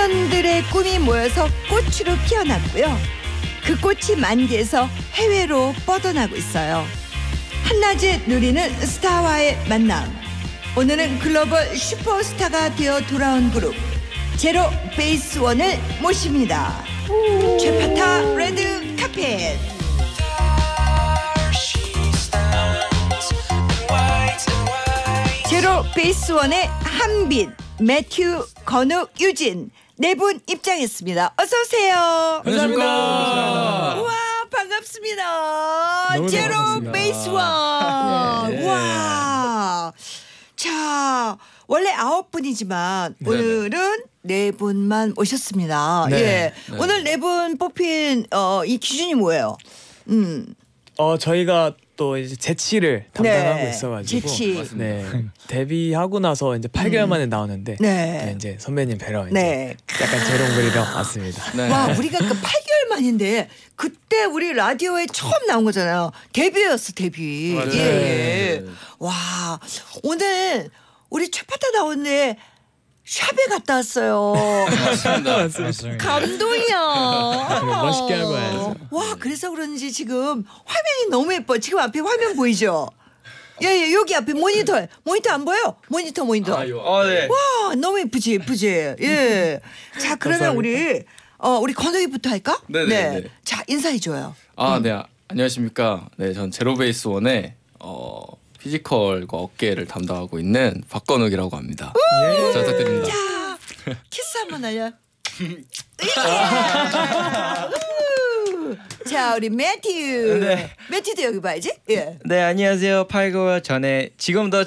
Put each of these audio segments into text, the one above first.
청소년들의 꿈이 모여서 꽃으로 피어났고요. 그 꽃이 만개해서 해외로 뻗어나고 있어요. 한낮에 누리는 스타와의 만남. 오늘은 글로벌 슈퍼스타가 되어 돌아온 그룹 제로 베이스 원을 모십니다. 최파타 레드 카펫. 제로 베이스 원의 한빈, 매튜, 건욱, 유진 네 분 입장했습니다. 어서 오세요. 반갑습니다. 우와 반갑습니다. 제로 반갑습니다. 베이스 원. 네. 와. 자 원래 9분이지만 네. 오늘은 네 분만 오셨습니다. 네. 예. 네. 오늘 네 분 뽑힌 이 기준이 뭐예요? 저희가 또 이제 재치를 담당하고 네. 있어가지고 재치. 네, 데뷔하고 나서 이제 8개월 만에 나오는데 네. 이제 선배님 뵈러 네. 이제 약간 재롱거리러 왔습니다. 네. 와 우리가 그 8개월 만인데 그때 우리 라디오에 처음 나온 거잖아요. 데뷔였어 데뷔. 맞아요. 예. 네. 와 오늘 우리 최파타 나오는데 샵에 갔다 왔어요. 맞습니다. 감동이야. 멋있게 할 거예요. 와 그래서 그런지 지금 화면이 너무 예뻐. 지금 앞에 화면 보이죠? 예예 여기 앞에 모니터. 모니터 안 보여? 모니터. 네. 와 너무 예쁘지 예쁘지. 예. 자 그러면 우리 우리 건욱이부터 할까? 네네. 네. 자 인사해 줘요. 네 안녕하십니까. 네 전 제로베이스 원의 피지컬과 어깨를 담당하고 있는 박건욱이라고 합니다. 잘 부탁드립니다. 자, 키스 한번 알려. 자, 우리 매튜. 네. 매튜도 여기 봐야지. 예. 네, 안녕하세요. 8개월 전에 지금도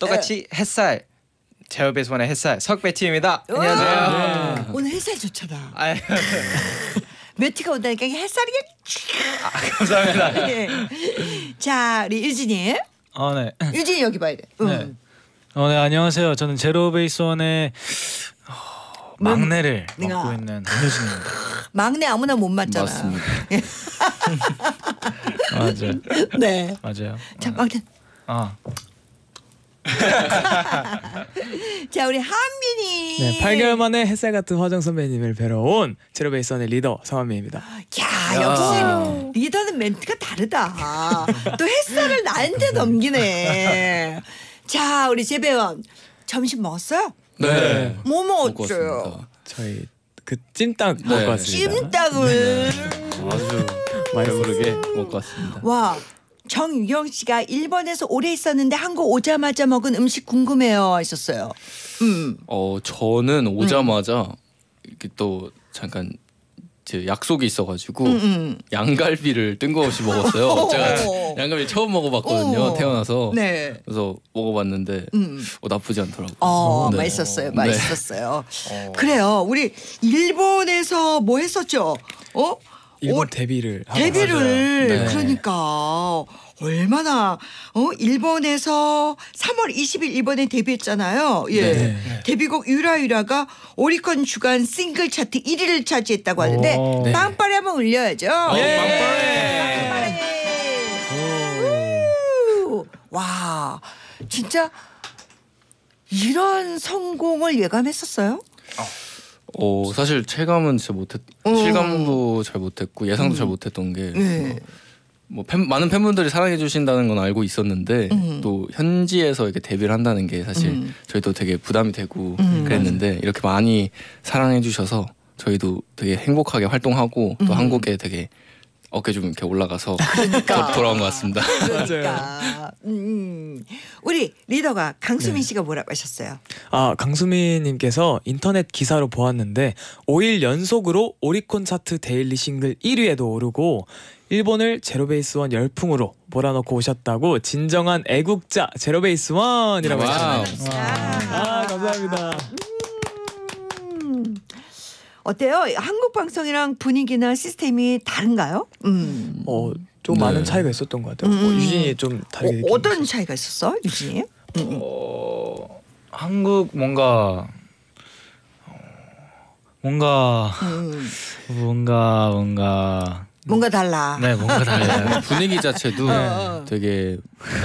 똑같이 햇살. 제로 베이스 원의 햇살 석매튜입니다. 안녕하세요. 네. 오늘 햇살 좋잖아. 매튜가 온다니까 햇살이 감사합니다. 네. 자 우리 유진이. 네. 유진이 여기 봐야 돼. 네. 네 안녕하세요. 저는 제로 베이스 원의 막내를 맡고 있는 한유진입니다. 막내 아무나 못 맞잖아. 맞습니다. 맞아요. 네. 맞아요. 자 막내. 자 우리 한빈이. 네, 8개월 만에 햇살 같은 화정 선배님을 뵈러 온 제로 베이스 원의 리더 성한빈입니다. 야 역시 리더는 멘트가 다르다. 또 햇살을 나한테 넘기네. 자 우리 재배원 점심 먹었어요? 네. 뭐 먹었어요? 저희 그 찜닭 먹고 왔습니다. 찜닭을 아주 배부르게 먹고 왔습니다. 와. 정유경 씨가 일본에서 오래 있었는데 한국 오자마자 먹은 음식 궁금해요 하셨어요. 저는 오자마자 이렇게 또 잠깐 제 약속이 있어가지고 양갈비를 뜬금없이 먹었어요. 제가 양갈비 처음 먹어봤거든요. 태어나서. 네. 그래서 먹어봤는데 나쁘지 않더라고요. 네. 맛있었어요. 맛있었어요. 네. 그래요. 우리 일본에서 뭐 했었죠? 일본 데뷔를 네. 그러니까 얼마나 일본에서 3월 20일 일본에 데뷔했잖아요. 예. 네. 데뷔곡 유라유라가 오리콘 주간 싱글 차트 1위를 차지했다고 하는데 네. 빵빠레 한번 올려야죠. 빵빠레. 와 진짜 이런 성공을 예감했었어요? 사실 체감은 진짜 못했, 실감도 잘 못했고 예상도 잘 못했던 게 많은 팬분들이 사랑해 주신다는 건 알고 있었는데 또 현지에서 이렇게 데뷔를 한다는 게 사실 저희도 되게 부담이 되고 그랬는데 이렇게 많이 사랑해 주셔서 저희도 되게 행복하게 활동하고 또 한국에 되게 어깨 좀 이렇게 올라가서 그러니까. 돌아온 것 같습니다. 그러니까. 우리 리더가 강수민 씨가 뭐라고 하셨어요? 강수민 님께서 인터넷 기사로 보았는데 5일 연속으로 오리콘 차트 데일리 싱글 1위에도 오르고 일본을 제로베이스원 열풍으로 몰아넣고 오셨다고 진정한 애국자 제로베이스원이라고 하셨습니다. 감사합니다. 어때요? 한국 방송이랑 분위기나 시스템이 다른가요? 좀 네. 많은 차이가 있었던 것 같아요. 유진이 좀 다르게 어떤 차이가 있었어? 유진이? 한국 뭔가 달라. 네, 뭔가 달라요. 분위기 자체도 되게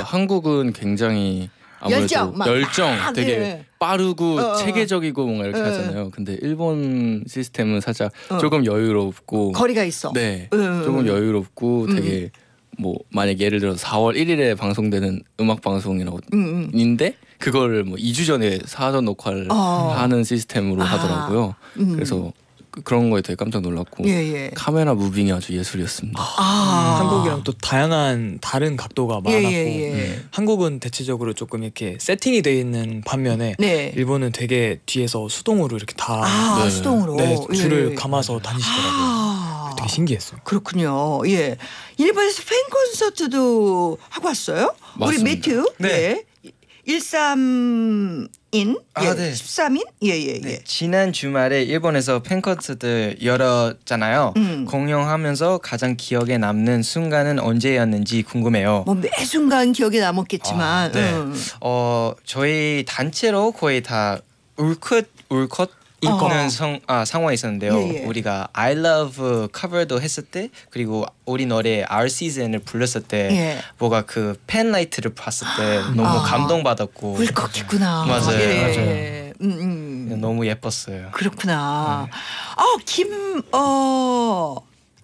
한국은 굉장히 열정, 막 열정 막 되게 네. 빠르고 체계적이고 뭔가 이렇게 하잖아요. 근데 일본 시스템은 살짝 조금 여유롭고 거리가 있어. 네, 조금 여유롭고 되게 뭐 만약 예를 들어 4월 1일에 방송되는 음악 방송이라고 인데 그걸 뭐 2주 전에 사전 녹화를 하는 시스템으로 하더라고요. 그래서 그런 거에 되게 깜짝 놀랐고 예, 예. 카메라 무빙이 아주 예술이었습니다. 한국이랑 또 다양한 다른 각도가 많았고 예, 예, 예. 한국은 대체적으로 조금 이렇게 세팅이 돼 있는 반면에 네. 일본은 되게 뒤에서 수동으로 이렇게 다 네. 수동으로 네, 줄을 예. 감아서 다니시더라고요. 되게 신기했어요. 그렇군요. 예, 일본에서 팬 콘서트도 하고 왔어요. 맞습니다. 우리 매튜 네. 예. 13인? 아, 예. 네. 13인? 예예예. 예, 네. 예. 지난 주말에 일본에서 팬콘서트 열었잖아요. 공연하면서 가장 기억에 남는 순간은 언제였는지 궁금해요. 뭐 매 순간 기억에 남았겠지만 네. 저희 단체로 거의 다 울컥 읽는 상황이 있었는데요. 예, 예. 우리가 I Love 커버도 했을 때 그리고 우리 노래 Our Season을 불렀을 때 예. 뭐가 그 팬라이트를 봤을 때 너무 감동받았고 울컥했구나. 맞아요. 예. 맞아요. 너무 예뻤어요. 그렇구나.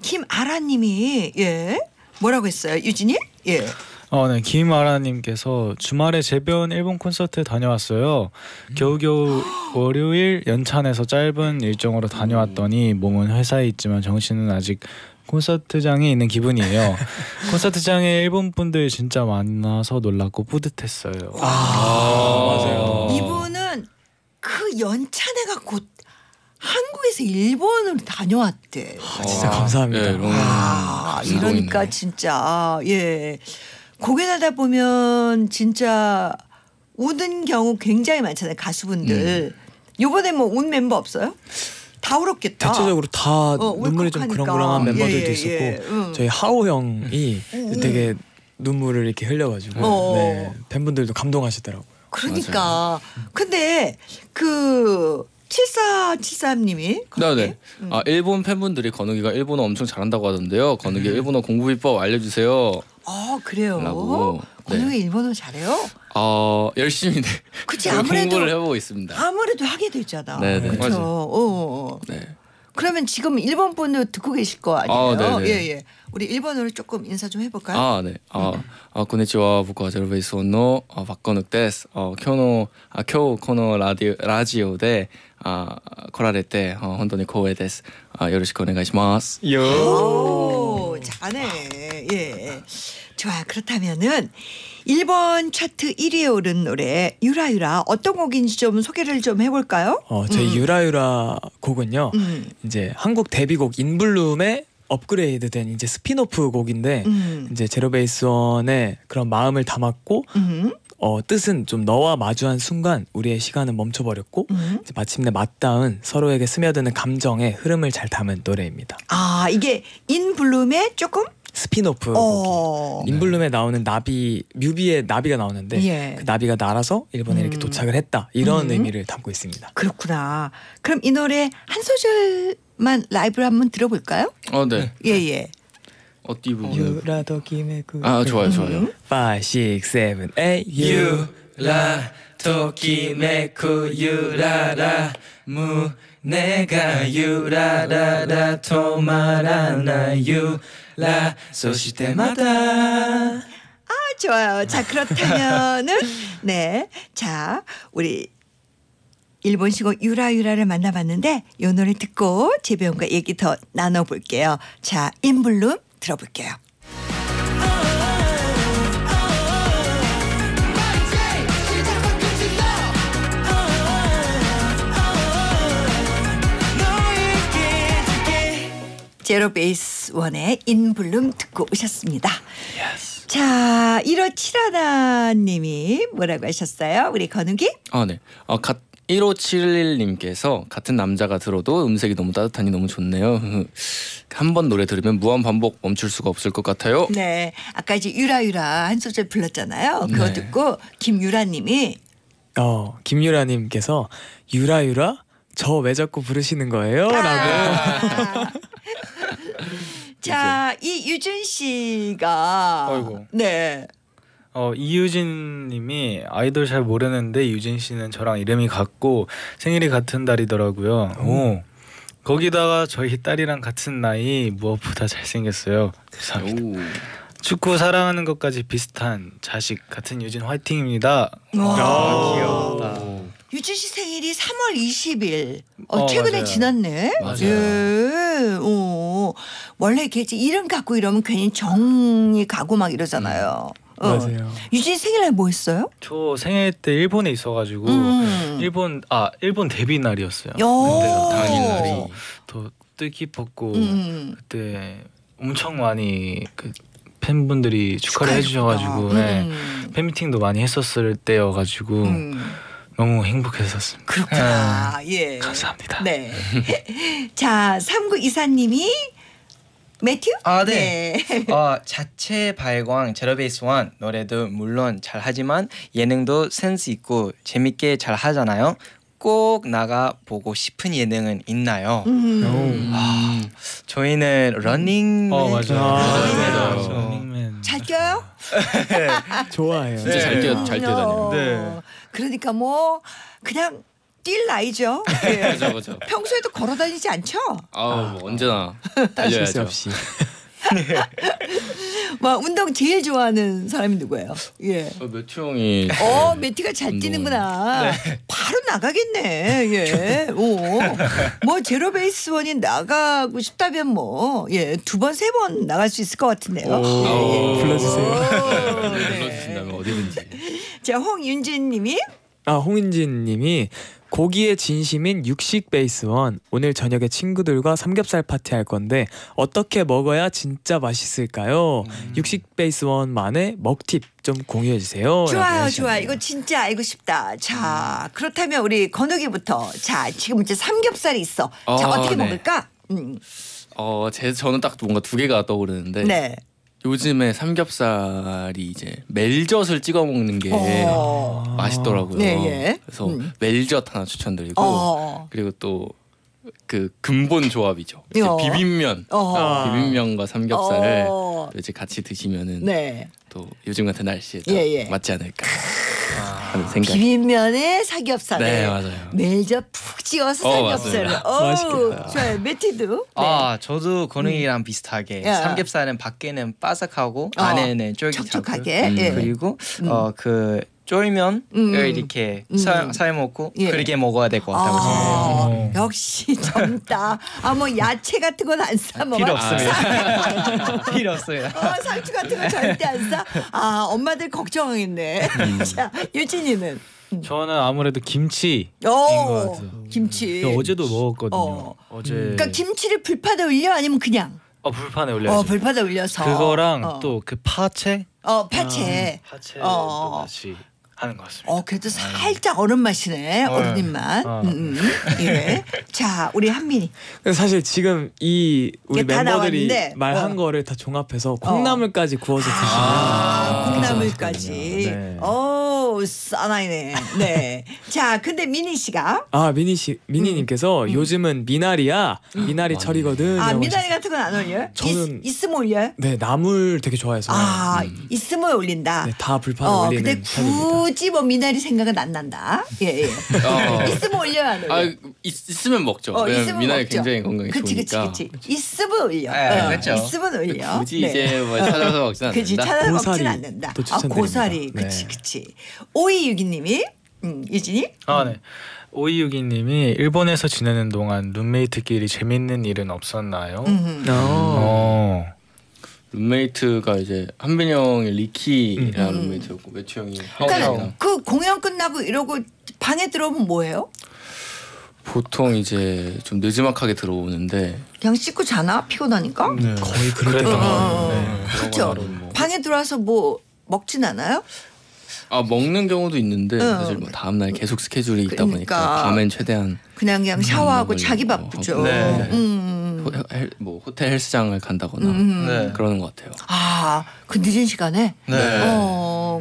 김아라님이 예 뭐라고 했어요? 유진이? 예. 네. 김아라님께서 주말에 재변 일본 콘서트 다녀왔어요. 겨우겨우 월요일 연찬에서 짧은 일정으로 다녀왔더니 몸은 회사에 있지만 정신은 아직 콘서트장에 있는 기분이에요. 콘서트장에 일본 분들 진짜 많아서 놀랐고 뿌듯했어요. 맞아요. 이분은 그 연찬회가 곧 한국에서 일본으로 다녀왔대. 진짜 감사합니다. 네, 이러니까 진짜 예. 공연하다 보면 진짜 우는 경우 굉장히 많잖아요. 가수분들. 이번에 뭐 운 멤버 없어요? 다 울었겠다. 대체적으로 다 눈물이 좀 그렁그렁한 멤버들도 예, 있었고 예. 저희 하오 형이 되게 눈물을 이렇게 흘려가지고 네, 팬분들도 감동하시더라고요. 그러니까. 맞아요. 근데 그 7473님이 네네. 일본 팬분들이 건욱이가 일본어 엄청 잘한다고 하던데요. 건욱이 일본어 공부 비법 알려주세요. 그래요? 라고. 건욱이 네. 일본어 잘해요? 열심히 그치, 아무래도, 공부를 해보고 있습니다. 아무래도 하게 되잖아. 네네. 그렇죠. 네. 그러면 지금 일본 분도 듣고 계실 거 아니에요? 예예. 예. 우리 일본어로 조금 인사 좀 해볼까요? 네. 안녕하세요. 저는 Zero Base One의 박건욱です. 오늘 라디오에 来られて本当に光栄です。よろしくお願いします. 요. 잘하네. 예. 좋아. 그렇다면은 일본 차트 1위에 오른 노래 유라유라 어떤 곡인지 좀 소개를 좀 해볼까요? 제 유라유라 곡은요. 이제 한국 데뷔곡 In Bloom의 업그레이드된 이제 스피노프 곡인데 이제 제로 베이스 원의 그런 마음을 담았고. 뜻은 좀 너와 마주한 순간 우리의 시간은 멈춰버렸고 이제 마침내 맞닿은 서로에게 스며드는 감정의 흐름을 잘 담은 노래입니다. 이게 인블룸의 조금? 스피노프 곡이 인블룸에 네. 나오는 나비 뮤비에 나비가 나오는데 예. 그 나비가 날아서 일본에 이렇게 도착을 했다 이런 의미를 담고 있습니다. 그렇구나. 그럼 이 노래 한 소절만 라이브로 한번 들어볼까요? 네. 예예. 예. 어디 부분? 좋아요, 좋아요. 5, 6, 7, 8 유라 토끼메쿠 유라라 무네가 유라라라 토마라나 유라 소시테마다. 좋아요. 자 그렇다면은 네, 자 우리 일본식으로 유라유라를 만나봤는데 이 노래 듣고 재배원과 얘기 더 나눠볼게요. 자 인블룸 들어볼게요. 제로 베이스 원의 인블룸 듣고 오셨습니다. Yes. 자, 1571님이 뭐라고 하셨어요? 우리 건욱이? 네. 1571님께서 같은 남자가 들어도 음색이 너무 따뜻하니 너무 좋네요. 한 번 노래 들으면 무한 반복 멈출 수가 없을 것 같아요. 네, 아까 이제 유라유라 한 소절 불렀잖아요. 그거 네. 듣고 김유라님이 김유라님께서 유라유라 저 왜 자꾸 부르시는 거예요? 라고. 자, 이 유준 씨가 아이고. 네. 이유진 님이 아이돌 잘 모르는데 유진 씨는 저랑 이름이 같고 생일이 같은 달이더라고요. 오. 거기다가 저희 딸이랑 같은 나이, 무엇보다 잘생겼어요. 감사합니다. 오. 축구 사랑하는 것까지 비슷한 자식 같은 유진 화이팅입니다. 와, 귀엽다. 유진 씨 생일이 3월 20일. 최근에 맞아요. 지났네. 맞아요. 예. 오. 원래 이렇게 이름 갖고 이러면 괜히 정이 가고 막 이러잖아요. 맞아요. 유진 생일날 뭐 했어요? 저 생일 때 일본에 있어가지고 일본 데뷔 날이었어요. 근데 당일날이 더 뜻깊었고 그때 엄청 많이 그 팬분들이 축하를 해주셔가지고 팬미팅도 많이 했었을 때여가지고 너무 행복했었습니다. 그렇구나. 예. 감사합니다. 네. 자, 3924님이 매튜? 아, 네. 자체 발광 제로 베이스 원 노래도 물론 잘하지만 예능도 센스 있고 재밌게 잘하잖아요. 꼭 나가보고 싶은 예능은 있나요? 저희는 러닝... 맞아요. 잘 뛰어요? 좋아해요. 진짜 잘 뛰어다녀요. 네. 그러니까 뭐 그냥 뛸 나이죠. 네. 그죠. 평소에도 걸어다니지 않죠? 뭐 언제나 달려야죠. 없이. 막 운동 제일 좋아하는 사람이 누구예요? 예. 매튜 형이. 매튜가 잘 뛰는구나. 네. 바로 나가겠네. 예. 뭐 제로 베이스 원이 나가고 싶다면 뭐 예, 2번, 3번 나갈 수 있을 것 같은데요. 불러주세요. 불러주신다면 어디든지. 자, 홍윤진님이. 홍윤진님이. 고기의 진심인 육식 베이스원 오늘 저녁에 친구들과 삼겹살 파티 할 건데 어떻게 먹어야 진짜 맛있을까요? 육식 베이스원만의 먹팁 좀 공유해주세요. 좋아요. 이거 진짜 알고 싶다. 자, 그렇다면 우리 건욱이부터. 자, 지금 이제 삼겹살이 있어. 자, 어떻게 먹을까? 저는 딱 뭔가 두 개가 떠오르는데 요즘에 삼겹살이 이제 멜젓을 찍어 먹는 게 맛있더라고요. 그래서 멜젓 하나 추천드리고 그리고 또 그 근본 조합이죠. 이제 비빔면, 비빔면과 삼겹살을 이제 같이 드시면은 또 요즘 같은 날씨에 딱 맞지 않을까 하는 생각. 비빔면에 삼겹살에 멜젓 푹 찍어서 삼겹살을. 맛있겠다. 좋아요. 매튜도. 저도 건웅이랑 비슷하게 삼겹살은 밖에는 바삭하고 안에는 쫄깃하게 그리고 그 쫄면을 이렇게 살 먹고 그렇게 먹어야 될 것 같다고 생각해요. 역시 젊다. 뭐 야채 같은 건 안 사 먹어요? 필요 없습니다. 필요 없어요. 상추 같은 건 절대 안 사? 엄마들 걱정하겠네. 자, 유진이는? 저는 아무래도 김치인 것 같아요. 김치. 어제도 먹었거든요. 어제. 그러니까 김치를 불판에 올려? 아니면 그냥? 불판에 올려야죠. 불판에 올려서. 그거랑 또 그 파채? 파채. 파채 같이. 하는 것 같습니다. 그래도 살짝 어른 맛이네. 어른인 맛. 예. 자, 우리 한민이. 사실 지금 이 우리 멤버들이 말한 거를 다 종합해서 콩나물까지 구워서 드시는. 콩나물까지. 사나이네. 네. 자, 근데 미니 씨가. 미니님께서 요즘은 미나리야. 미나리 철이거든. 미나리 같은 건 안 올려요? 저는 있으면 올려요? 네, 나물 되게 좋아해서. 있으면 올린다. 네, 다 불판에 올리는 편입니다. 굳이 뭐 미나리 생각은 안 난다. 예. 있으면 올려야 돼요. 있으면 먹죠. 왜냐면 미나리 굉장히 건강에 좋으니까. 그치. 있으면 올려. 있으면 올려. 굳이 이제 뭐 찾아서 먹진 않는다. 찾아서 먹진 않는다. 고사리. 그치. 오이유기님이. 유진이? 네. 오이유기님이 일본에서 지내는 동안 룸메이트끼리 재밌는 일은 없었나요? 룸메이트가 이제 한빈이 형이 리키랑 룸메이트였고 매튜 형이 하원이랑. 그 공연 끝나고 이러고 방에 들어오면 뭐해요? 보통 이제 좀 늦지막하게 들어오는데 그냥 씻고 자나? 피곤하니까? 네. 거의 그랬던 것 같아요. 그렇죠. 방에 들어와서 뭐 먹진 않아요? 먹는 경우도 있는데 사실 뭐 다음날 계속 스케줄이 있다 보니까 밤엔 최대한 그냥 샤워하고 자기 바쁘죠. 뭐 호텔 헬스장을 간다거나 그러는 것 같아요. 그 늦은 시간에?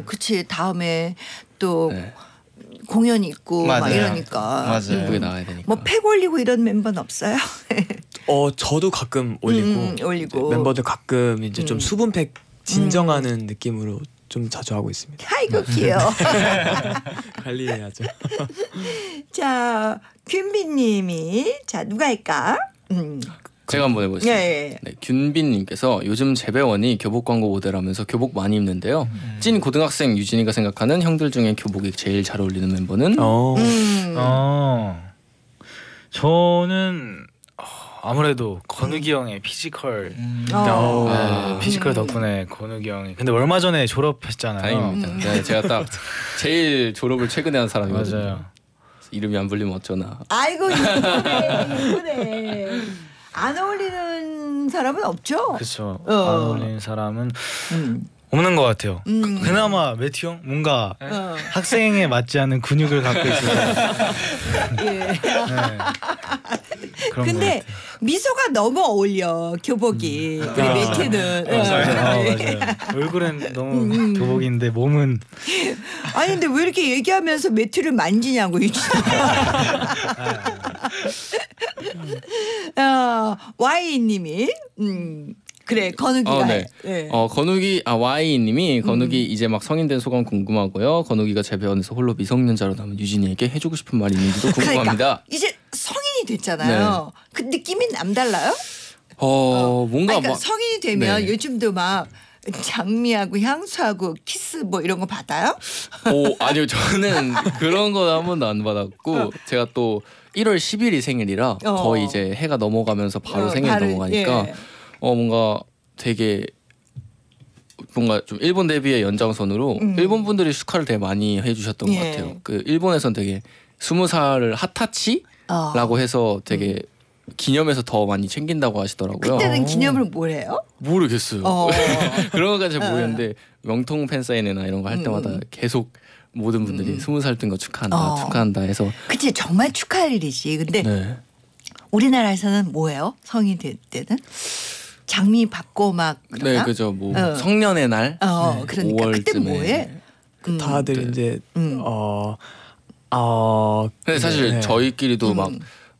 그치. 다음에 또 공연이 있고 막 이러니까. 예쁘게 나와야 되니까. 뭐 팩 올리고 이런 멤버는 없어요? 저도 가끔 올리고 멤버들 가끔 이제 좀 수분팩 진정하는 느낌으로 좀 자주 하고 있습니다. 아이고 귀여워. 관리해야죠. 자, 균빈님이 자 누가 할까? 제가 한번 해보겠습니다. 예, 예. 네, 균빈님께서 요즘 재배원이 교복 광고 모델하면서 교복 많이 입는데요. 찐 고등학생 유진이가 생각하는 형들 중에 교복이 제일 잘 어울리는 멤버는? 저는 아무래도 건욱이 형의 피지컬 피지컬 덕분에 건욱이 형이 근데 얼마 전에 졸업했잖아요. 다행입니다. 네, 제가 딱 제일 졸업을 최근에 한 사람이거든요. 맞아요. 이름이 안 불리면 어쩌나. 아이고 이쁘네. 안 어울리는 사람은 없죠? 그렇죠. 안 어울리는 사람은 없는 것 같아요. 그나마 매튜 형? 뭔가 학생에 맞지 않은 근육을 갖고 있어서 예. 네. 근데 미소가 너무 어울려 교복이. 우리 매튜는 얼굴은 너무 교복인데 몸은 아니 근데 왜 이렇게 얘기하면서 매튜를 만지냐고 유진. Y님이 그래 건욱이가 네. 네. 건욱이 Y님이 건욱이 이제 막 성인된 소감 궁금하고요. 건욱이가 재배원에서 홀로 미성년자로 남은 유진이에게 해주고 싶은 말이 있는지도 궁금합니다. 그러니까 이제 성인이 됐잖아요. 네. 그 느낌이 남달라요? 뭔가 그러니까 막 성인이 되면 네. 요즘도 막 장미하고 향수하고 키스 뭐 이런 거 받아요? 아니요 저는 그런 건 한 번도 안 받았고 제가 또 1월 10일이 생일이라 거의 이제 해가 넘어가면서 바로 생일이 넘어가니까 예. 뭔가 되게 뭔가 좀 일본 데뷔의 연장선으로 일본 분들이 축하를 되게 많이 해주셨던 것 같아요. 그 일본에선 되게 20살을 하타치라고 해서 되게 기념해서 더 많이 챙긴다고 하시더라고요. 그때는 기념을 뭘 해요? 모르겠어요. 그런 것까지 잘 모르겠는데 명통 팬사인회나 이런 거 할 때마다 계속 모든 분들이 20살 뜬 거 축하한다 축하한다 해서 그치 정말 축하할 일이지. 근데 네. 우리나라에서는 뭐예요? 성인 될 때는? 장미 받고 막 그러나? 네 그죠. 뭐 성년의 날 네. 그러니까 5월쯤에 그때 뭐해? 다들 이제 근데 사실 네. 저희끼리도 막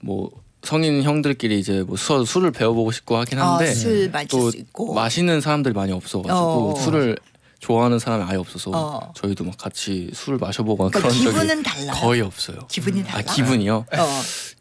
뭐 성인 형들끼리 이제 뭐 술을 배워보고 싶고 하긴 한데 술 마실 또 수 있고. 마시는 사람들이 많이 없어가지고 술을 좋아하는 사람이 아예 없어서 저희도 막 같이 술을 마셔보거나 그런 기분은 적이 달라요? 거의 없어요. 기분이 달라? 기분이요?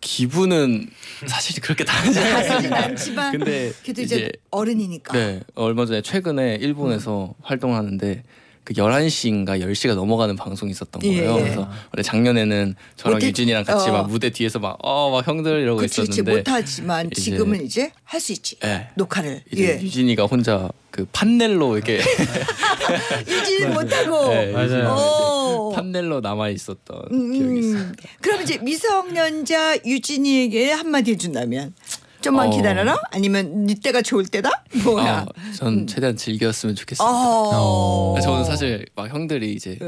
기분은 사실 그렇게 다르지 않지만 근데 그래도 이제 어른이니까 네 얼마 전에 최근에 일본에서 활동하는데 그 11시인가 10시가 넘어가는 방송이 있었던 거예요. 그래서 원래 작년에는 저랑 유진이랑 같이 막 무대 뒤에서 막 막 형들 이러고 있었는데 못하지만 지금은 이제 할 수 있지. 네. 녹화를. 이제 유진이가 혼자 그 판넬로 이렇게 유진이 못하고 네, 맞아요. 판넬로 남아 있었던 기억이 있습니다. 그럼 이제 미성년자 유진이에게 한마디 해준다면? 좀만 기다려라? 아니면 네 때가 좋을 때다? 뭐야? 전 최대한 즐겼으면 좋겠습니다. 저는 사실 막 형들이 이제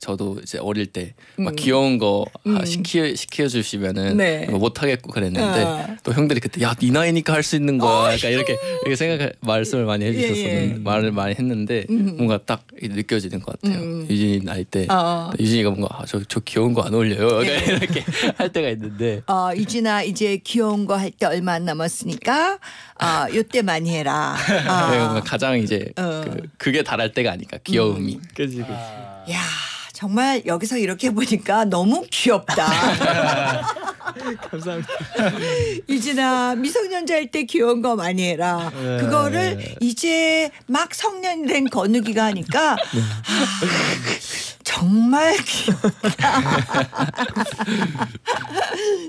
저도 이제 어릴 때 막 귀여운 거 시켜주시면은 네. 못하겠고 그랬는데 또 형들이 그때 야 네 나이니까 할 수 있는 거야. 약간 이렇게 생각 말씀을 많이 해주셨었는데 말을 많이 했는데 뭔가 딱 느껴지는 것 같아요. 유진이 나이 때 유진이가 뭔가 저 귀여운 거 안 어울려요. 이렇게 할 때가 있는데. 유진아 이제 귀여운 거 할 때 얼마 안 남았으니까 요때 많이 해라. 네, 가장 이제 그게 달할 때가 아닐까 귀여움이. 그치. 야 정말 여기서 이렇게 보니까 너무 귀엽다. 감사합니다. 유진아 미성년자일 때 귀여운 거 많이 해라. 네. 그거를 이제 막 성년이 된 건욱이가 하니까 네. 정말 귀엽다.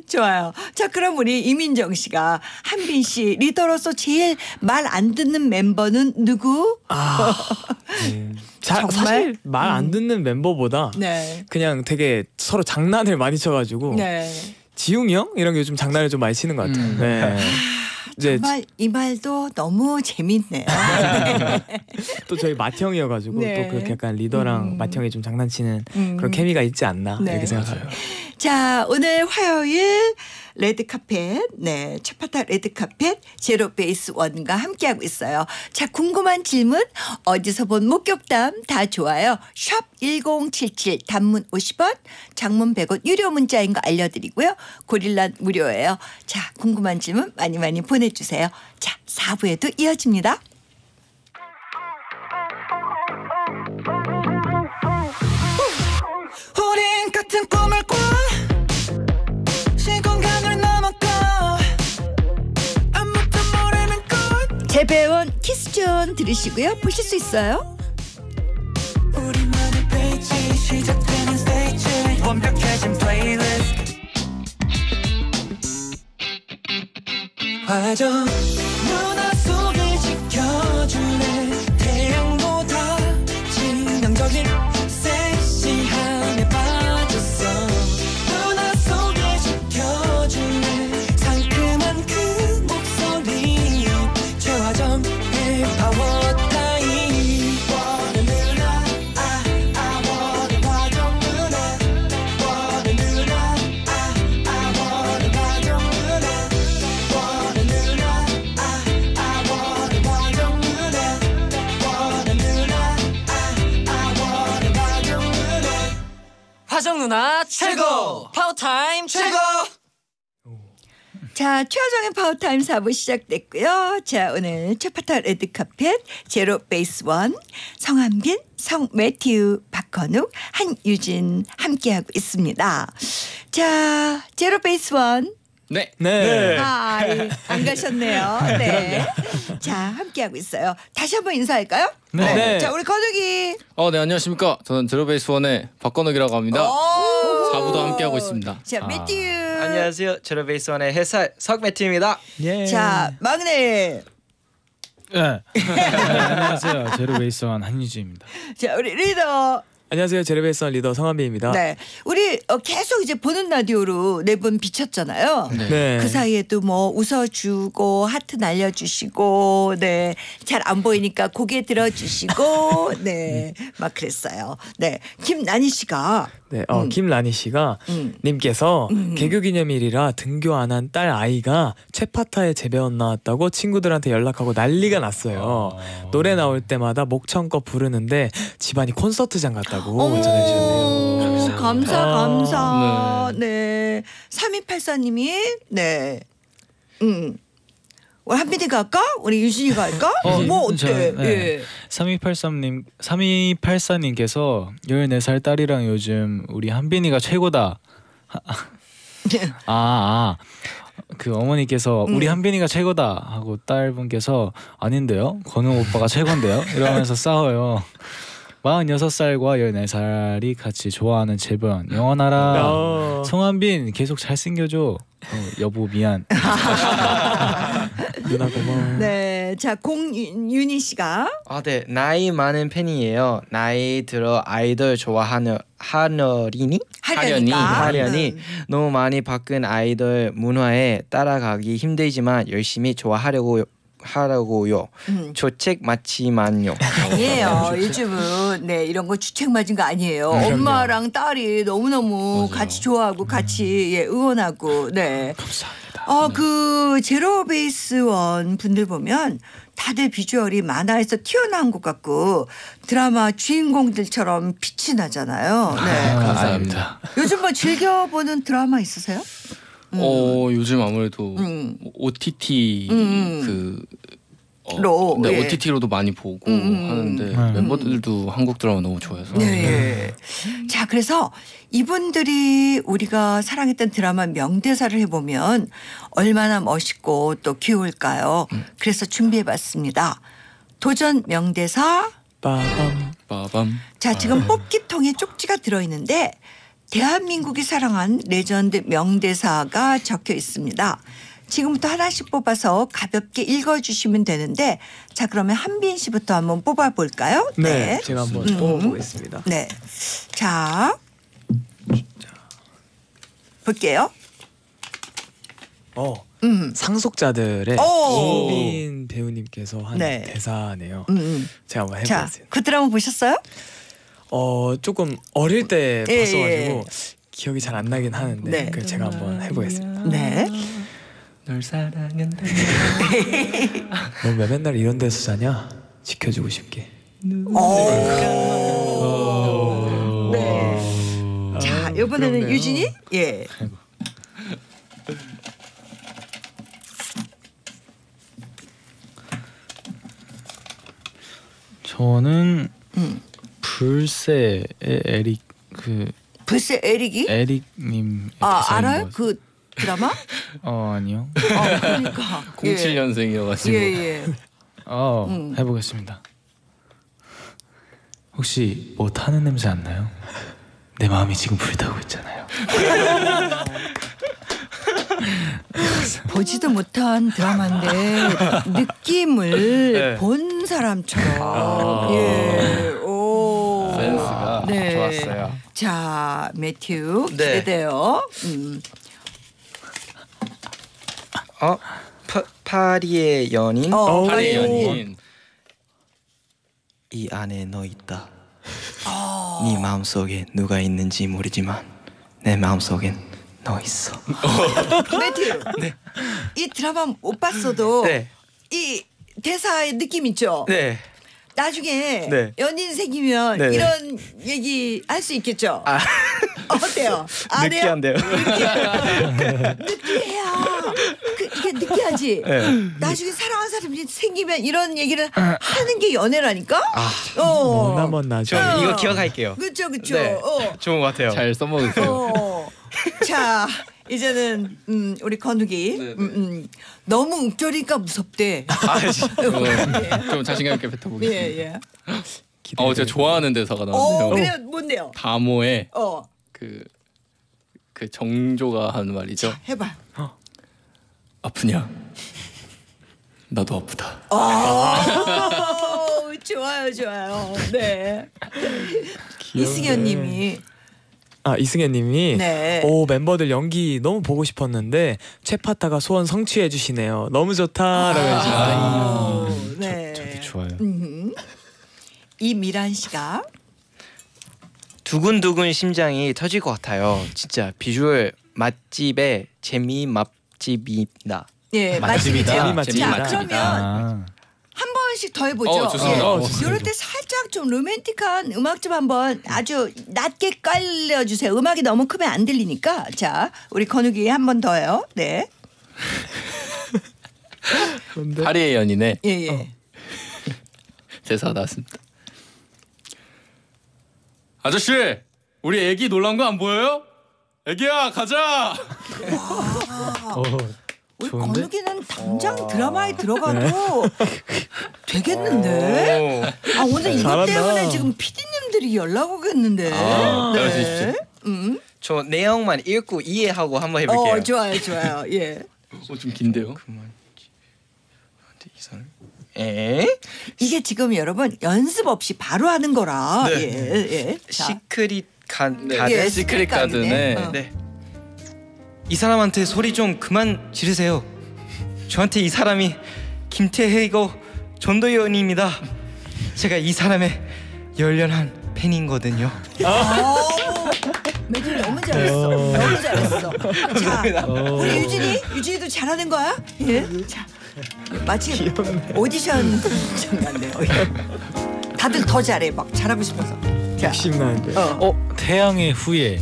좋아요. 자 그럼 우리 이민정 씨가 한빈 씨 리더로서 제일 말 안 듣는 멤버는 누구? 네. 사실 말 안 듣는 멤버보다 네. 그냥 되게 서로 장난을 많이 쳐가지고 네. 지웅이 형? 이런 게 요즘 장난을 좀 많이 치는 것 같아요. 네. 정말 이 말도 너무 재밌네요. 또 저희 마티 형이어가지고 네. 또 그렇게 약간 리더랑 마티 형이 좀 장난치는 그런 케미가 있지 않나 네. 이렇게 생각해요. 자 오늘 화요일 레드카펫 네 첫파타 레드카펫 제로 베이스 원과 함께하고 있어요. 자 궁금한 질문 어디서 본 목격담 다 좋아요. 샵 1077 단문 50원 장문 100원 유료 문자인 거 알려드리고요. 고릴라 무료예요. 자 궁금한 질문 많이 많이 보내주세요. 자 4부에도 이어집니다. 재배원 키스존 들으시고요. 보실 수 있어요. 우리만의 페이지 시작되는 스테이지 완벽해진 플레이리스트 화정 누나 속을 지켜주네 태양보다 진정적인 섹시함에 빠졌어 누나 속을 지켜주네 상큼한 그 목소리 최화정의 파워타임 원해 누나 원해 화정 누나 원해 누나 원해 화정 누나 원해 누나 원해 화정 누나 원해 누나 원해 화정 누나 화정 누나 최고! 파워타임 최고! 자, 최화정의 파워타임 4부 시작됐고요. 자, 오늘 최파타 레드카펫 제로 베이스 원 성한빈, 석매튜, 박건욱, 한유진 함께하고 있습니다. 자, 제로 베이스 원 네. 네. 아, 안 가셨네요. 네. 자, 함께하고 있어요. 다시 한번 인사할까요? 네. 자, 우리 건욱이. 네, 안녕하십니까. 저는 제로 베이스 원의 박건욱이라고 합니다. 4부도 함께하고 있습니다. 자, 매튜. 안녕하세요. 제로 베이스 원의 해설 석매튜입니다. 예. 자, 막내. 네. 안녕하세요. 제로 베이스 원 한유진입니다. 자, 우리 리더. 안녕하세요. 제로 베이스 원 리더 성한빈입니다. 네. 우리 계속 이제 보는 라디오로 네 분 비쳤잖아요. 네. 그 사이에도 뭐 웃어주고 하트 날려주시고 네. 잘 안 보이니까 고개 들어주시고 네. 막 그랬어요. 네. 김나니 씨가 네, 김라니 씨가 님께서 개교 기념일이라 등교 안 한 딸 아이가 최파타에 재배원 나왔다고 친구들한테 연락하고 난리가 났어요. 노래 나올 때마다 목청껏 부르는데 집안이 콘서트장 같다고 전해주셨네요. 감사합니다. 감사. 네. 네. 3284님이 네. 우리 한빈이가 할까? 우리 유진이가 할까? 뭐 어때? 저, 예. 3284님께서 14살 딸이랑 요즘 우리 한빈이가 최고다. 그 어머니께서 우리 한빈이가 최고다 하고 딸분께서 아닌데요? 건우 오빠가 최고인데요? 이러면서 싸워요. 46살과 14살이 같이 좋아하는 재배원 영원하라. 성한빈 계속 잘생겨줘. 여보 미안. 누나 고마워. 네, 자 공윤희 씨가 네 나이 많은 팬이에요. 나이 들어 아이돌 좋아하는 하려니 너무 많이 바꾼 아이돌 문화에 따라가기 힘들지만 열심히 좋아하려고요. 주책 맞지만요. 아니에요. 요즘은 네 이런 거 주책 맞은 거 아니에요. 엄마랑 딸이 너무너무 맞아요. 같이 좋아하고 같이 예, 응원하고 네. 감사합니다. 그 제로 베이스 원 분들 보면 다들 비주얼이 만화에서 튀어나온 것 같고 드라마 주인공들처럼 빛이 나잖아요. 네. 감사합니다. 요즘 뭐 즐겨보는 드라마 있으세요? 요즘 아무래도 OTT 네, 예. OTT로도 많이 보고 하는데 멤버들도 한국 드라마 너무 좋아해서. 네. 자, 그래서 이분들이 우리가 사랑했던 드라마 명대사를 해보면 얼마나 멋있고 또 귀여울까요? 그래서 준비해봤습니다. 도전 명대사. 빠밤. 빠밤. 자, 지금 뽑기통에 쪽지가 들어있는데 대한민국이 사랑한 레전드 명대사가 적혀 있습니다. 지금부터 하나씩 뽑아서 가볍게 읽어주시면 되는데 자 그러면 한빈 씨부터 한번 뽑아볼까요? 네. 네. 제가 한번 뽑아보겠습니다. 네. 자 볼게요. 상속자들의 김빈 배우님께서 한 네. 대사네요. 제가 한번 해보겠습니다. 그 드라마 보셨어요? 조금 어릴 때 봤어가지고 기억이 잘 안 나긴 하는데 네. 그 제가 한번 해보겠습니다. 네. 널 사랑한다. 넌 왜 맨날 이런 데서 자냐? 지켜주고 싶게. 네. 자, 이번에는 그렇네요. 유진이. 예. 저는 불새의 에릭 그 글쎄 에릭이? 에릭님 아 알아요? 그 드라마? 어 아니요. 어, 그러니까 07년생이어가지고 예예. 어 해보겠습니다. 혹시 뭐 타는 냄새 안 나요? 내 마음이 지금 불타고 있잖아요. 보지도 못한 드라마인데 느낌을 네. 본 사람처럼 아 예. 오 센스가 네. 좋았어요. 자 매튜 기대돼요. 네. 어 파리의 연인. 어, 파리의 연인. 이 안에 너 있다. 네 마음 속에 누가 있는지 모르지만 내 마음 속엔 너 있어. 매튜. 네. 이 드라마 못 봤어도 네. 이 대사의 느낌 있죠. 네. 나중에 네. 연인 생기면 네네. 이런 얘기 할 수 있겠죠. 아. 어때요? 느끼한데요. 느끼해요. 그, 이게 느끼하지. 네. 나중에 사랑한 사람이 생기면 이런 얘기를 하는 게 연애라니까. 아, 머나먼나. 저 이거 기억할게요. 그렇죠, 그렇죠. 네. 좋은 것 같아요. 잘 써먹으세요. 자 이제는 우리 건욱이 너무 웃겨니까 무섭대. 아, 진짜. 좀 자신감 있게 뱉어보겠습니다. 예, 예. 제가 좋아하는 대사가 나왔네요. 그래요? 뭔데요? 다모의 그 정조가 한 말이죠. 자, 해봐. 아프냐? 나도 아프다. 좋아요, 좋아요. 네. 이승현님이. 아 이승현님이 네. 오 멤버들 연기 너무 보고 싶었는데 최파타가 소원 성취해 주시네요. 너무 좋다라고 해주셨어요. 네. 저도 좋아요. 이 미란 씨가 두근두근 심장이 터질 것 같아요. 진짜 비주얼 맛집의 재미 맛집이다. 예, 맛집이다. 재미 맛집이다. 자, 그러면 한 번씩 더 해보죠. 예. 이럴 때 살짝 좀 로맨틱한 음악 좀 한번 아주 낮게 깔려주세요. 음악이 너무 크면 안 들리니까. 자, 우리 건욱이 한 번 더요. 네. 파리의 연인의 대사 나왔습니다. 아저씨, 우리 애기 놀란 거 안 보여요? 애기야, 가자. 우리 건욱이는 당장 드라마에 들어가도 되겠는데? 아 오늘 이것 때문에 지금 PD님들이 연락 오겠는데? 네. 저 내용만 읽고 이해하고 한번 해볼게요. 좋아요, 좋아요. 예. 좀 긴데요? 그만. 에? 이게 지금 여러분 연습 없이 바로 하는 거라. 네. 예, 예. 시크릿 가든. 예, 시크릿 가든에. 네. 이 사람한테 소리 좀 그만 지르세요. 저한테 이 사람이 김태희고 전도연입니다. 제가 이 사람의 열렬한 팬이거든요. 매튜 너무 잘했어. 너무 잘했어. 자, 우리 유진이도 잘하는 거야? 예. 자, 마치 오디션 장난이네요. 다들 더 잘해. 막 잘하고 싶어서. 욕심나는데. 태양의 후예.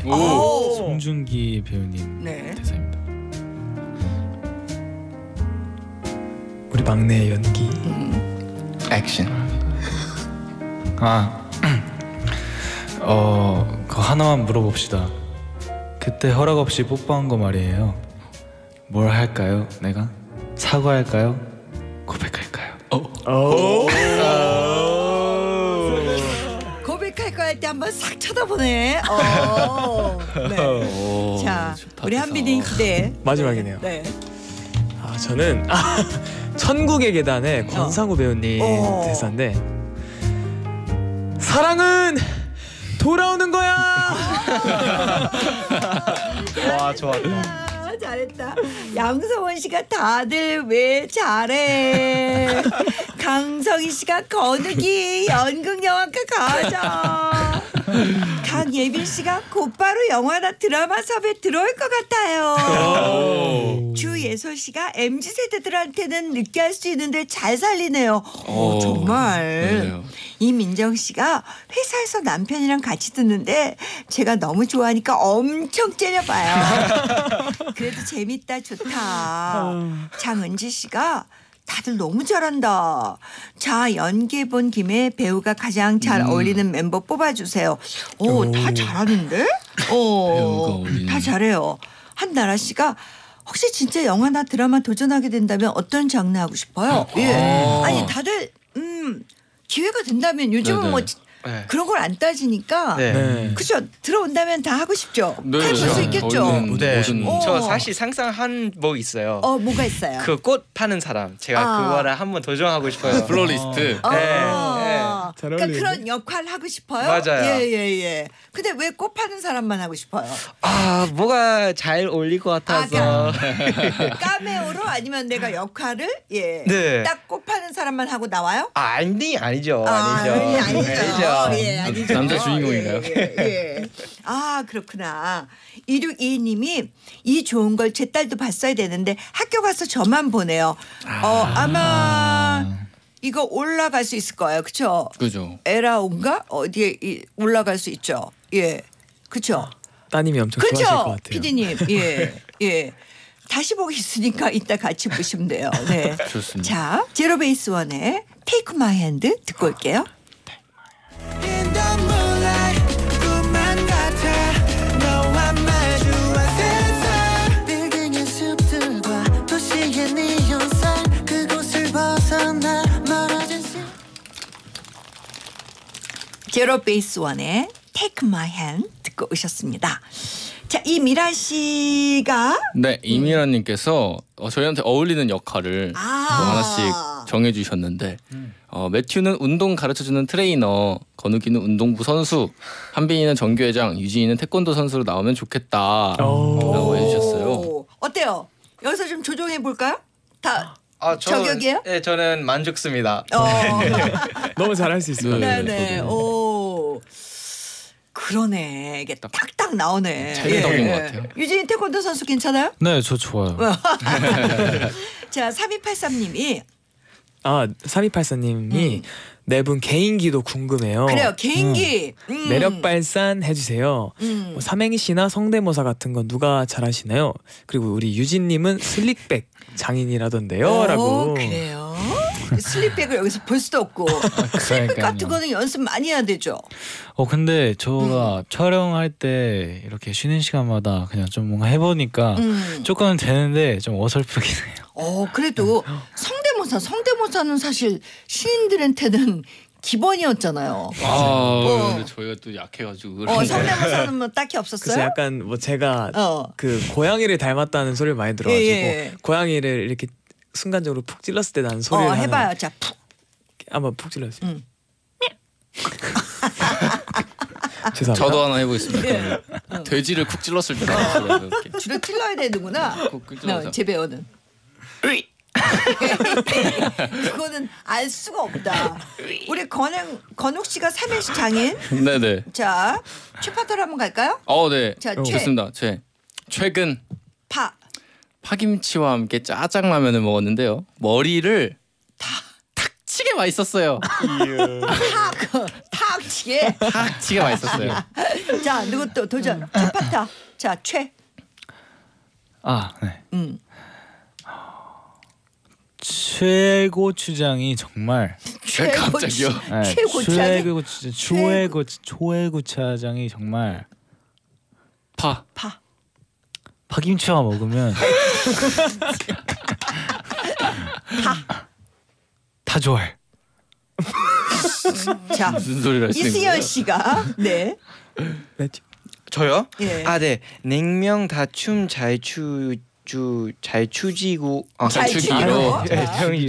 송중기 배우님 네. 대사입니다. 우리 막내의 연기. 액션. 그거 하나만 물어봅시다. 그때 허락 없이 뽀뽀한 거 말이에요. 뭘 할까요? 내가 사과할까요? 고백할까요? 할 때 한번 싹 쳐다보네. 네. 자, 우리 한빈이 네. 마지막이네요. 네. 아 저는 천국의 계단의 권상우 배우님 대사인데 사랑은 돌아오는 거야. 와 좋았다. 잘했다. 양성원 씨가 다들 왜 잘해. 강성희 씨가 건욱이 연극 영화과 가자. 강예빈 씨가 곧바로 영화나 드라마 섭외 들어올 것 같아요. 주예솔 씨가 MZ 세대들한테는 느끼할 수 있는데 잘 살리네요. 오, 정말. 그래요. 이민정 씨가 회사에서 남편이랑 같이 듣는데 제가 너무 좋아하니까 엄청 째려봐요. 그래도 재밌다 좋다. 장은지 씨가 다들 너무 잘한다. 자, 연기해본 김에 배우가 가장 잘 어울리는 멤버 뽑아주세요. 오, 다 잘하는데? 오, 다 잘해요. 한나라 씨가 혹시 진짜 영화나 드라마 도전하게 된다면 어떤 장르 하고 싶어요? 예. 아니 다들 기회가 된다면 요즘은 네네. 뭐 네. 그런 걸 안 따지니까 네. 그죠? 들어온다면 다 하고 싶죠? 네. 할 수 있겠죠? 네. 저 사실 상상한 뭐 있어요. 뭐가 있어요? 그 꽃 파는 사람. 제가 그거랑 한번 도전하고 싶어요. 플로리스트. 네. 그러니까 그런 역할 하고 싶어요? 맞아요. 예예예. 예. 근데 왜 꽃 파는 사람만 하고 싶어요? 아 뭐가 잘 어울릴 것 같아서. 까메오로 아니면 내가 역할을 네. 딱 꽃 파는 사람만 하고 나와요? 아니죠. 예, 아니죠. 남자 주인공인가요? 예. 아 그렇구나. 2622님이 이 좋은 걸 제 딸도 봤어야 되는데 학교 가서 저만 보네요. 아마. 이거 올라갈 수 있을 거예요, 그렇죠? 그죠. 에라온가 어디에 올라갈 수 있죠. 예, 그렇죠. 따님이 엄청 그쵸? 좋아하실 것 같아요. 피디님, 예, 예. 다시 보고 있으니까 이따 같이 보시면 돼요. 네, 좋습니다. 자, 제로 베이스 원의 Take My Hand 듣고 올게요. 제로 베이스 원의 Take My Hand 듣고 오셨습니다. 자, 이미라 씨가 네, 이미라 님께서 저희한테 어울리는 역할을 하나씩 정해 주셨는데 매튜는 운동 가르쳐주는 트레이너, 건욱이는 운동부 선수, 한빈이는 정교회장, 유진이는 태권도 선수로 나오면 좋겠다 라고 해주셨어요. 어때요? 여기서 좀 조정해 볼까요? 다 저격이에요? 네, 저는 만족스럽습니다. 너무 잘할 수 있어요. 네네. 오, 그러네. 이게 딱딱 나오네. 재미있는 것 같아요. 유진 태권도 선수 괜찮아요? 네, 저 좋아요. 자, 3283님이 3284님이 네 분 개인기도 궁금해요. 그래요, 개인기. 매력 발산 해주세요. 뭐 삼행시나 성대모사 같은 건 누가 잘하시나요? 그리고 우리 유진님은 슬릭백 장인이라던데요라고. 그래요? 슬릭백을 여기서 볼 수도 없고 슬릭백 같은 거는 연습 많이 해야 되죠. 근데 저가 촬영할 때 이렇게 쉬는 시간마다 그냥 좀 뭔가 해보니까 조금은 되는데 좀 어설프긴 해요. 그래도 성대모사는 사실 신인들한테는 기본이었잖아요. 근데 저희가 또 약해가지고. 성대모사는 뭐 딱히 없었어요? 그래서 약간 뭐 제가 그 고양이를 닮았다는 소리를 많이 들어가지고 고양이를 이렇게 순간적으로 푹 찔렀을 때 나는 소리를 해봐요. 자, 푹. 한번 푹 찔러주세요. 죄송합니다. 저도 하나 해보겠습니다. 네. 돼지를 쿡 찔렀을 때 나는 소리. 주로 찔러야 되는구나. 제 배우는. 그거는 알 수가 없다. 우리 건욱 씨가 삼행시 장인. 네네. 자, 최파토로 한번 갈까요? 네. 자, 좋습니다. 최근 파김치와 함께 짜장라면을 먹었는데요. 머리를 탁치게 맛있었어요. 탁치게 맛있었어요. 자, 누구 또 도전? 최파타. 자, 최. 네. 최고추장이 정말 갑자기요. 최고추장이 정말 파김치와 먹으면 다 좋아해. 자, 무슨 소리를 하시는 거예요? 이승현 씨가 저요? 네. 냉면 다 춤 잘 추기로 챌린지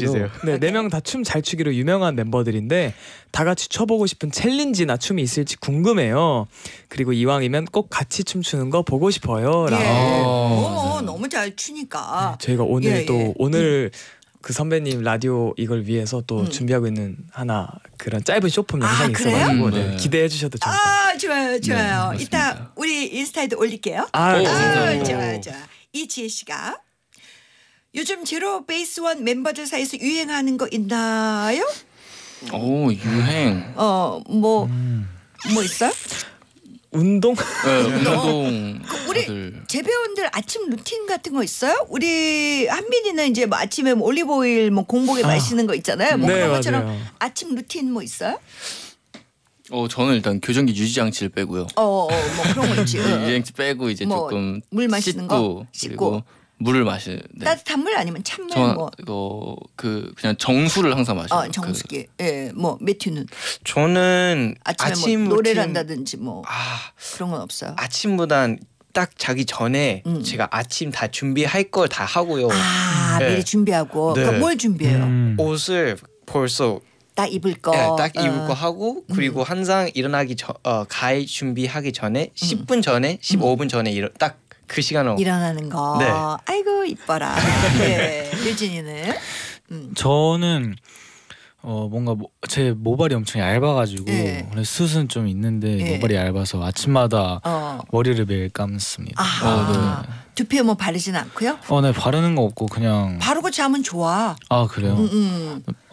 주세요. 네, 4명 다 춤 잘 추기로 유명한 멤버들인데 다 같이 춰보고 싶은 챌린지나 춤이 있을지 궁금해요. 그리고 이왕이면 꼭 같이 춤추는 거 보고 싶어요. 너무 잘 추니까. 저희가 오늘 또 오늘 그 선배님 라디오 이걸 위해서 또 준비하고 있는 하나 그런 짧은 쇼폼 영상이 있어가지고 기대해 주셔도 좋을 것 같아요. 좋아요. 네, 이따 우리 인스타에도 올릴게요. 좋아요. 이지혜 씨가 요즘 제로 베이스 원 멤버들 사이에서 유행하는 거 있나요? 유행. 뭐 있어요? 운동? 네, 운동. 우리 다들. 재배원들 아침 루틴 같은 거 있어요? 우리 한빈이는 이제 뭐 아침에 뭐 올리브오일 뭐 공복에 마시는 거 있잖아요. 뭐 그런 것처럼 맞아요. 아침 루틴 뭐 있어요? 저는 일단 교정기 유지장치를 빼고요. 뭐 그런 거 있지. 유지장치 빼고 이제 뭐 조금 물 마시는 거 씻고 물을 마시. 네. 따뜻한 물 아니면 찬물 뭐. 그냥 정수를 항상 마셔요. 정수기. 예, 뭐 매튜는. 저는 아침 뭐 노래를 한다든지 뭐 그런 건 없어요. 아침보단 딱 자기 전에 제가 아침 다 준비할 걸 다 하고요. 네. 미리 준비하고. 네. 그럼 뭘 준비해요? 옷을 벌써. 딱 입을 거. 네, 딱 입을 거 하고 그리고 항상 일어나기 가을 준비하기 전에 10분 전에 15분 전에 딱 그 시간으로 일어나는 거. 네. 아이고 이뻐라. 네. 유진이는? 저는 뭔가 제 모발이 엄청 얇아가지고 숱은 좀 있는데 모발이 얇아서 아침마다 머리를 매일 감습니다. 네. 두피에 뭐 바르지는 않고요? 네, 바르는 거 없고 그냥 바르고 자면 좋아. 그래요?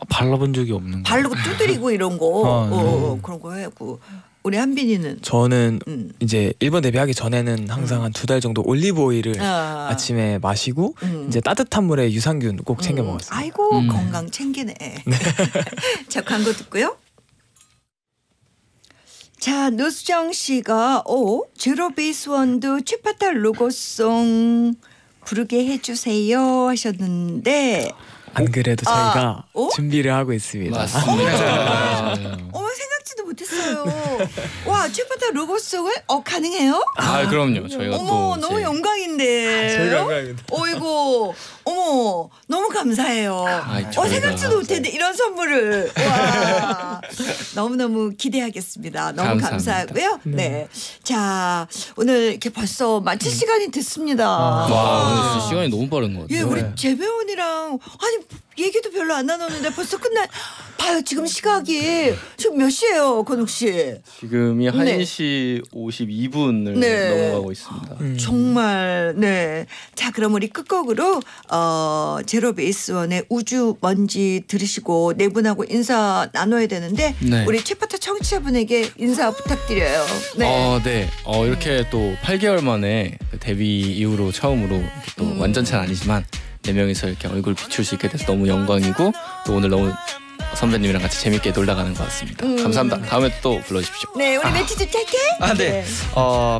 발라본 적이 없는 거. 바르고 두드리고 이런 거 그런 거 해고. 우리 한빈이는? 저는 이제 일본 데뷔하기 전에는 항상 한 2달 정도 올리브오일을 아침에 마시고 이제 따뜻한 물에 유산균 꼭 챙겨 먹었어요. 아이고 건강 챙기네. 네. 자, 광고 듣고요. 자, 노수정 씨가 제로 베이스 원도 최파타 로고송 부르게 해주세요 하셨는데 안 그래도 저희가 준비를 하고 있습니다. 맞습니다. 생각지도 못했어요. 와, 최파타 로고송을 가능해요? 그럼요. 저희가 어머, 너무 영광인데. 저희 영광입니다. 어이고, 어머, 너무 감사해요. 생각지도 못했는데 이런 선물을. 와, 너무너무 기대하겠습니다. 너무 감사하고요. 네, 자, 오늘 이렇게 벌써 마칠 시간이 됐습니다. 와, 시간이 너무 빠른 것 같아요. 예, 우리 재배원이랑 얘기도 별로 안 나눴는데 벌써 끝나. 봐요, 지금 시각이 지금 몇 시예요, 건욱 씨? 지금이 1시 52분을 넘어가고 있습니다. 정말. 네. 자, 그럼 우리 끝곡으로 제로 베이스 원의 우주 먼지 들으시고 네 분하고 인사 나눠야 되는데 우리 최파타 청취자분에게 인사 부탁드려요. 네. 네. 이렇게 또 8개월 만에 데뷔 이후로 처음으로 또 완전체는 아니지만 4명이서 이렇게 얼굴 비출 수 있게 돼서 너무 영광이고 또 오늘 너무 선배님이랑 같이 재밌게 놀다 가는 것 같습니다. 감사합니다. 다음에 또 불러주십시오. 네, 우리 매튜도 짧게. 네.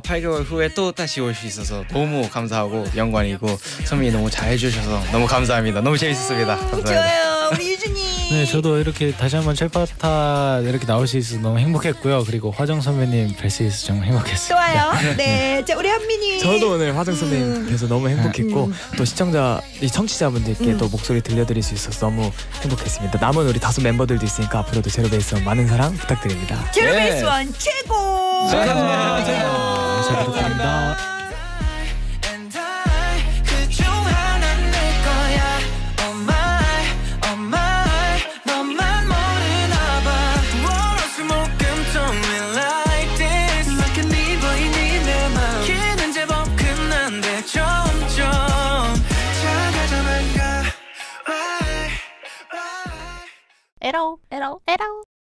8개월 후에 또 다시 올 수 있어서 너무 감사하고 영광이고 선배님 너무 잘해주셔서 너무 감사합니다. 너무 재밌었습니다. 감사합니다. 좋아요. 우리 유진이. 네, 저도 이렇게 다시 한번 최파타 이렇게 나올 수 있어서 너무 행복했고요. 그리고 화정 선배님 뵐 수 있어서 정말 행복했어요. 좋아요. 네, 자, 우리 한민이. 저도 오늘 화정 선배님 뵈서 너무 행복했고 또 청취자분들께 또 목소리 들려드릴 수 있어서 너무 행복했습니다. 남은 우리 5 멤버들도 있으니까 앞으로도 제로 베이스 원 많은 사랑 부탁드립니다. 제로 베이스 원 최고. 감사합니다. 잘 부탁드립니다. 에라오.